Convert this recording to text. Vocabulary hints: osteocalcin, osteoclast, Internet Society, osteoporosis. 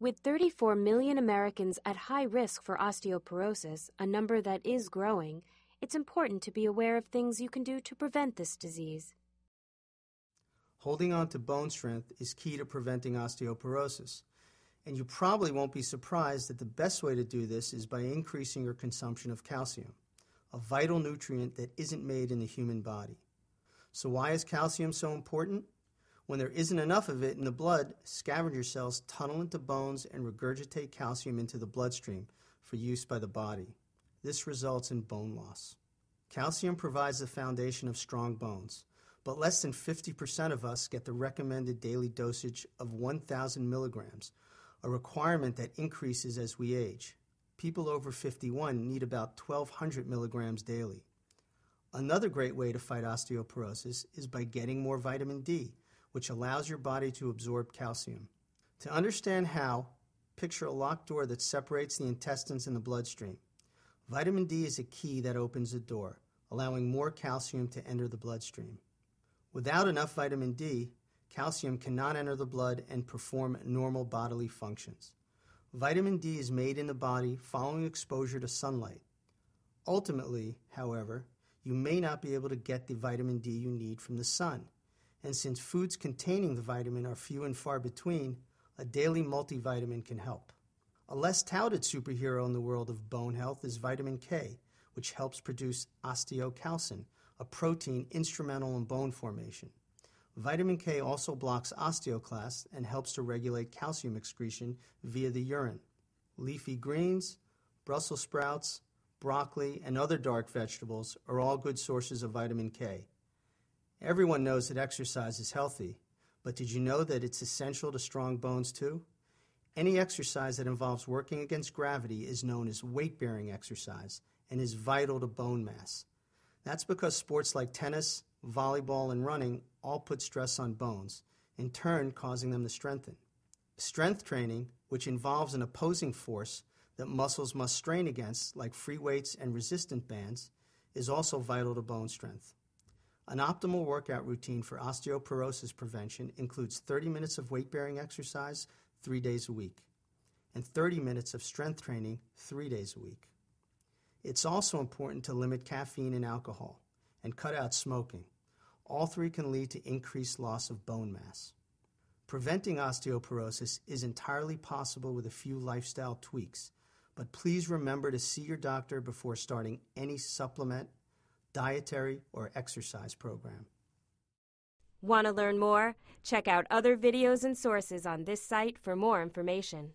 With 34 million Americans at high risk for osteoporosis, a number that is growing, it's important to be aware of things you can do to prevent this disease. Holding on to bone strength is key to preventing osteoporosis. And you probably won't be surprised that the best way to do this is by increasing your consumption of calcium, a vital nutrient that isn't made in the human body. So why is calcium so important? When there isn't enough of it in the blood, scavenger cells tunnel into bones and regurgitate calcium into the bloodstream for use by the body. This results in bone loss. Calcium provides the foundation of strong bones, but less than 50% of us get the recommended daily dosage of 1,000 milligrams, a requirement that increases as we age. People over 51 need about 1,200 milligrams daily. Another great way to fight osteoporosis is by getting more vitamin D, which allows your body to absorb calcium. To understand how, picture a locked door that separates the intestines and the bloodstream. Vitamin D is a key that opens the door, allowing more calcium to enter the bloodstream. Without enough vitamin D, calcium cannot enter the blood and perform normal bodily functions. Vitamin D is made in the body following exposure to sunlight. Ultimately, however, you may not be able to get the vitamin D you need from the sun. And since foods containing the vitamin are few and far between, a daily multivitamin can help. A less touted superhero in the world of bone health is vitamin K, which helps produce osteocalcin, a protein instrumental in bone formation. Vitamin K also blocks osteoclasts and helps to regulate calcium excretion via the urine. Leafy greens, Brussels sprouts, broccoli, and other dark vegetables are all good sources of vitamin K. Everyone knows that exercise is healthy, but did you know that it's essential to strong bones too? Any exercise that involves working against gravity is known as weight-bearing exercise and is vital to bone mass. That's because sports like tennis, volleyball, and running all put stress on bones, in turn causing them to strengthen. Strength training, which involves an opposing force that muscles must strain against, like free weights and resistance bands, is also vital to bone strength. An optimal workout routine for osteoporosis prevention includes 30 minutes of weight-bearing exercise 3 days a week and 30 minutes of strength training 3 days a week. It's also important to limit caffeine and alcohol and cut out smoking. All three can lead to increased loss of bone mass. Preventing osteoporosis is entirely possible with a few lifestyle tweaks, but please remember to see your doctor before starting any supplement, dietary, or exercise program. Want to learn more? Check out other videos and sources on this site for more information.